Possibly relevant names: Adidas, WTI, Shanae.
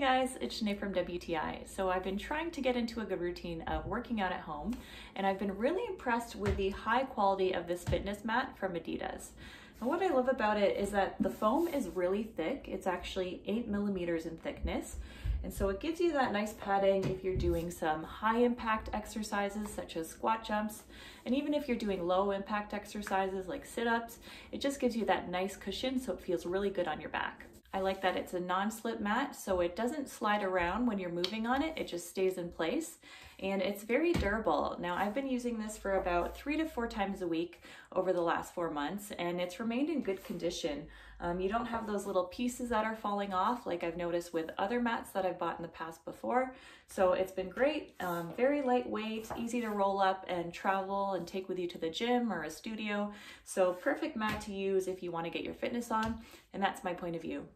Hey guys, it's Shanae from WTI. So I've been trying to get into a good routine of working out at home, and I've been really impressed with the high quality of this fitness mat from Adidas. And what I love about it is that the foam is really thick. It's actually 8 millimeters in thickness. And so it gives you that nice padding if you're doing some high impact exercises such as squat jumps. And even if you're doing low impact exercises like sit-ups, it just gives you that nice cushion so it feels really good on your back. I like that it's a non-slip mat, so it doesn't slide around when you're moving on it, it just stays in place. And it's very durable. Now I've been using this for about 3 to 4 times a week over the last 4 months, and it's remained in good condition. You don't have those little pieces that are falling off like I've noticed with other mats that I've bought in the past before. So it's been great, very lightweight, easy to roll up and travel and take with you to the gym or a studio. So perfect mat to use if you want to get your fitness on, and that's my point of view.